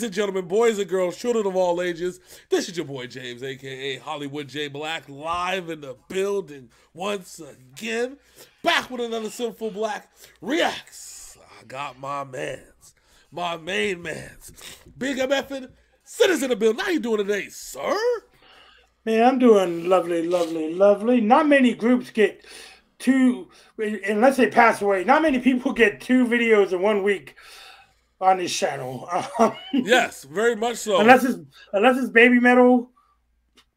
Ladies and gentlemen, boys and girls, children of all ages, this is your boy James, aka Hollywood J Black, live in the building once again, back with another Synful Blaq Reacts. I got my mans, my main mans, Big MF'ing, Sid in the building. How you doing today, sir? Man, I'm doing lovely, lovely, lovely. Not many groups get two, unless they pass away, not many people get two videos in 1 week on this channel. Yes, very much so. Unless it's Baby Metal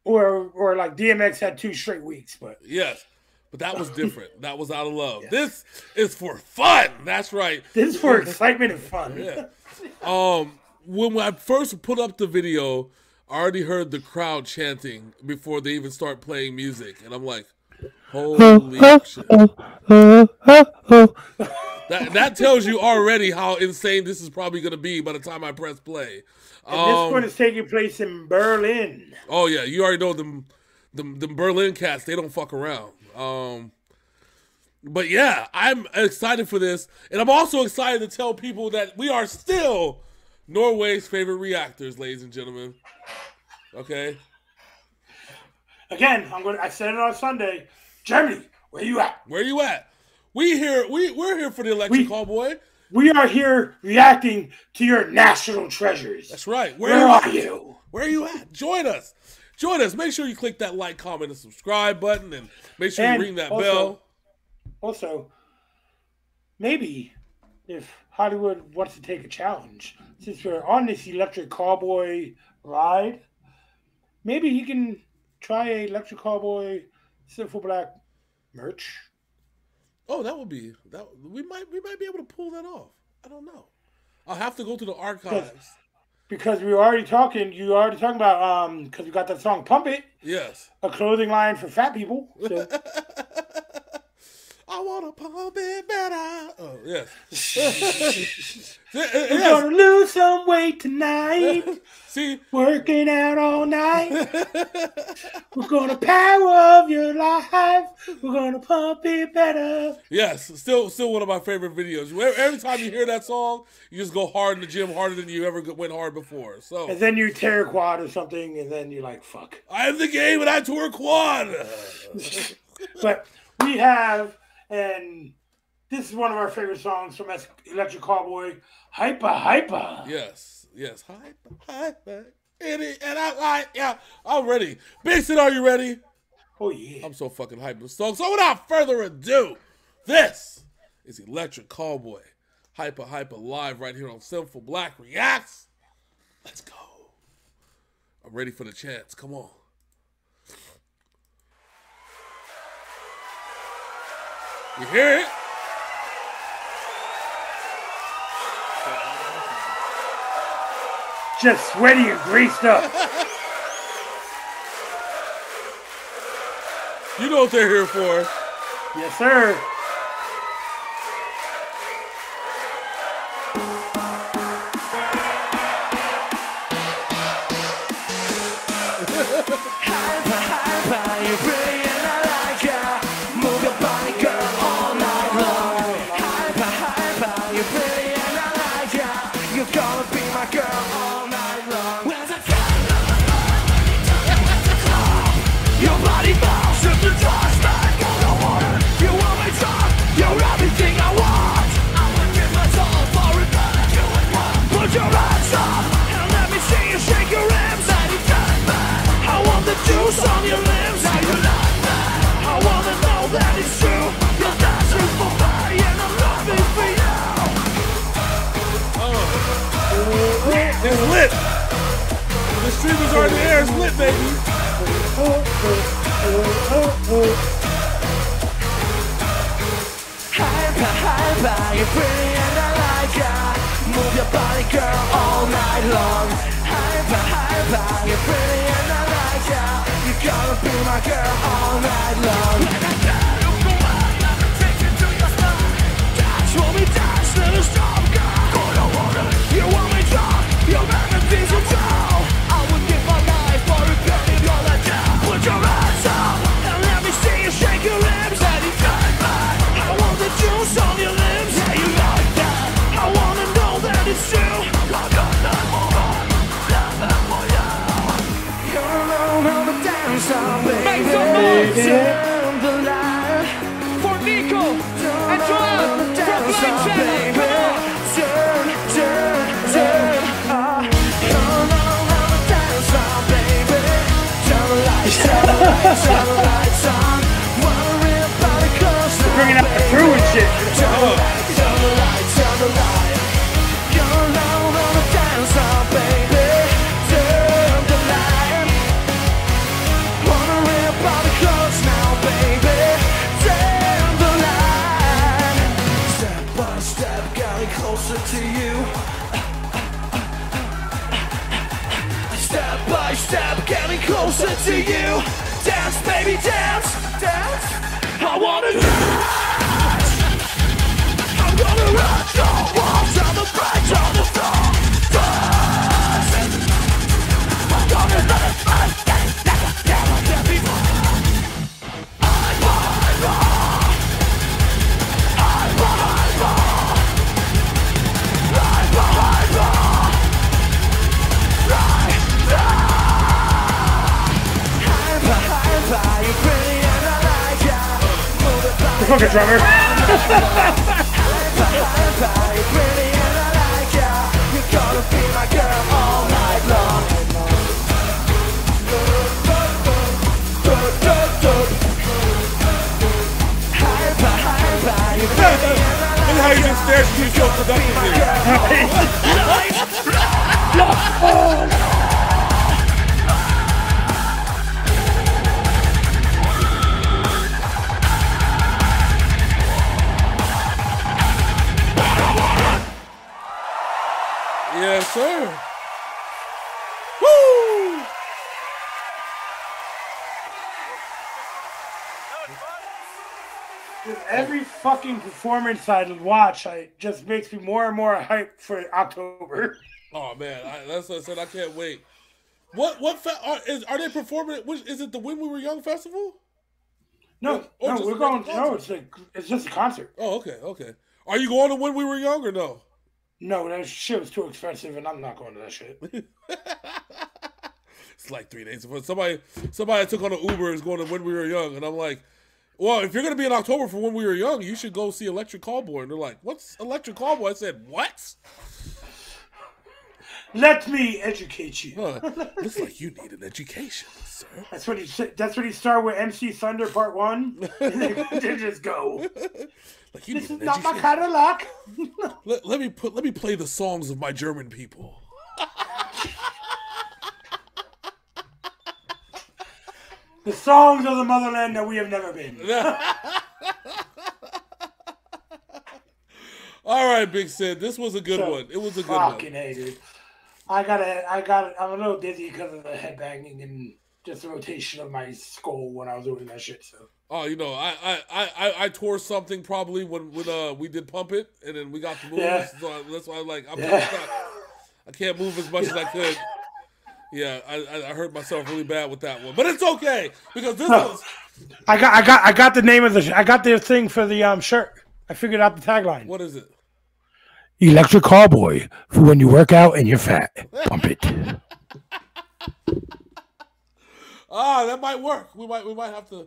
or like DMX had 2 straight weeks, but yes. But that was different. That was out of love. Yes. This is for fun. That's right. This is for excitement and fun. Yeah. When I first put up the video, I already heard the crowd chanting before they even start playing music, and I'm like, holy shit. That tells you already how insane this is probably going to be by the time I press play. And this one is taking place in Berlin. Oh, yeah. You already know them Berlin cats. They don't fuck around. But, yeah, I'm excited for this. And I'm also excited to tell people that we are still Norway's favorite reactors, ladies and gentlemen. Okay? Again, I said it on Sunday. Germany, where you at? Where you at? We're here for the Electric Callboy. We are here reacting to your national treasures. That's right. Where are you? Where are you at? Join us. Join us. Make sure you click that like, comment, and subscribe button, and make sure you ring that bell. Also, maybe if Hollywood wants to take a challenge, since we're on this Electric Callboy ride, maybe he can try a Electric Callboy Synful Blaq merch. Oh, that would be that. We might be able to pull that off. I don't know. I'll have to go to the archives because we were already talking. You were already talking about because we got that song "Pump It." Yes, a clothing line for fat people. So. I wanna pump it better. Oh yes. I'm gonna lose some weight tonight. See, working out all night. We're gonna power up your life. We're gonna pump it better. Yes, still one of my favorite videos. Every time you hear that song, you just go hard in the gym, harder than you ever went hard before. So, and then you tear a quad or something, and then you're like, "Fuck, I have the game, and I tore a quad." But we have. And this is one of our favorite songs from Electric Callboy, Hypa Hypa. Yes, yes, Hypa Hypa. And I'm ready. Big Sid, are you ready? Oh, yeah. I'm so fucking hyped. So without further ado, this is Electric Callboy, Hypa Hypa, live right here on Synful Blaq Reacts. Let's go. I'm ready for the chance. Come on. You hear it? Just sweaty and greased up. You know what they're here for. Yes, sir. It's lit. The streamers are in the air. It's lit, baby. Hypa, hypa, you're pretty and I like ya. Move your body, girl, all night long. Hypa, hypa, you're pretty and I like ya. You're gonna be my girl all night long. When I tell you for what, let me take you to your side. Dance, roll me, dance, little strong girl. Go to water, you want me drunk. Your memories are down. I would give my life for repenting all I do. Put your hands up and let me see you shake your limbs. And you got back. I want the juice on your limbs. Yeah, you like that. I wanna know that it's true. I got that more. Turn the light for Nico and Joel from Blind Channel. Come on. Turn. Come on, I'm a dance on, baby. Turn the lights, turn the lights, turn the lights on. Wanna rip out the clothes, baby. Bringing out the crew and shit. Turn the lights, turn the lights, turn the lights. You're alone on a dance on, baby. Turn the light. Wanna rip out the clothes now, baby. Turn the light. Step by step, getting closer to you. Step by step, getting closer to you. Dance, baby, dance, dance. I wanna dance. I'm gonna rock your walls on the bridge, on the floor. Dance. I'm gonna let my game never, never, never be won. The fucking drummer. And how you just stares at yourself seductively. Yes, sir. Woo! With every fucking performance I watch, it just makes me more and more hyped for October. Oh man, that's what I said. I can't wait. Are they performing? Is it the When We Were Young festival? No, or no, we're going. No, it's just a concert. Oh, okay. Are you going to When We Were Young or no? No, that shit was too expensive, and I'm not going to that shit. It's like 3 days. Somebody I took on an Uber is going to When We Were Young, and I'm like, well, if you're going to be in October for When We Were Young, you should go see Electric Callboy. And they're like, what's Electric Callboy? I said, what? Let me educate you. Looks like you need an education, sir. That's what he started with MC Thunder Part 1. And they just go. Like, this is not my kind of luck. let me play the songs of my German people. The songs of the motherland that we have never been. All right, Big Sid, this was a good one. It was a good one. Fucking hate it. I'm a little dizzy because of the head banging and just the rotation of my skull when I was doing that shit. So. Oh, you know, I tore something probably when we did Pump It, and then we got the movies. Yeah. So that's why I can't move as much as I could. Yeah, I hurt myself really bad with that one, but it's okay because this was. I got the name of the thing for the shirt. I figured out the tagline. What is it? Electric Callboy for when you work out and you're fat. Pump it. Ah, that might work. We might have to. As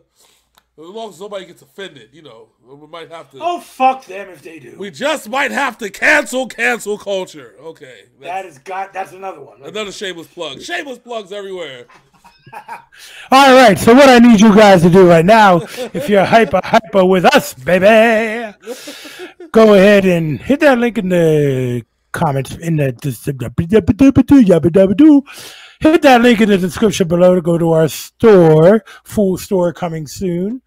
long as nobody gets offended, you know, we might have to. Oh, fuck them if they do. We just might have to cancel culture. Okay, that's another one. Another shameless plug. Shameless plugs everywhere. All right, so what I need you guys to do right now, if you're hyper with us, baby, go ahead and hit that link in the comments Hit that link in the description below to go to our store, full store coming soon.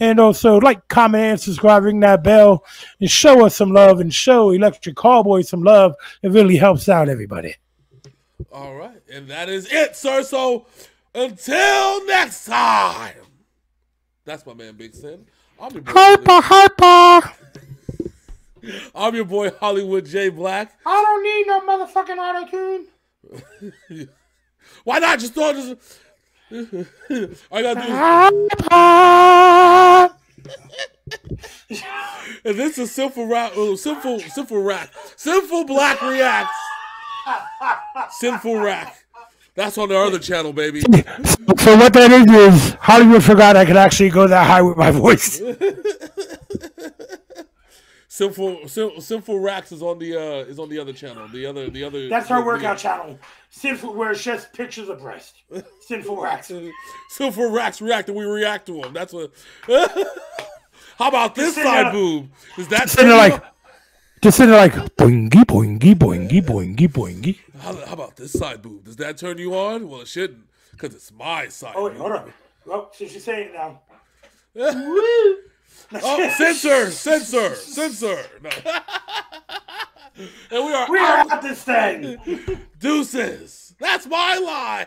And also like, comment, and subscribe, ring that bell, and show us some love and show Electric Callboy some love. It really helps out everybody. All right. And that is it, sir. So until next time, that's my man, Big Sid. Hypa. I'm your boy, Hollywood J Black. I don't need no motherfucking auto-tune. Why not? Just throw this. I gotta do this. And this is Synful Blaq Reacts. Synful Rack. That's on the other channel, baby. So what that is Hollywood forgot I could actually go that high with my voice. Synful Racks is on the other channel. The other. That's our workout channel. Synful, where it's just pictures of breast. Synful Racks. Synful Racks react, and we react to them. That's what. How about this side boob? Is that like? Just sitting there like boingy, boingy, boingy, boingy, boingy. How about this side boob? Does that turn you on? Well, it shouldn't, because it's my side. Oh, wait, hold on. Well, so she's saying it now. Woo! Oh, censor. No. And we are out this thing. Deuces. That's my lie.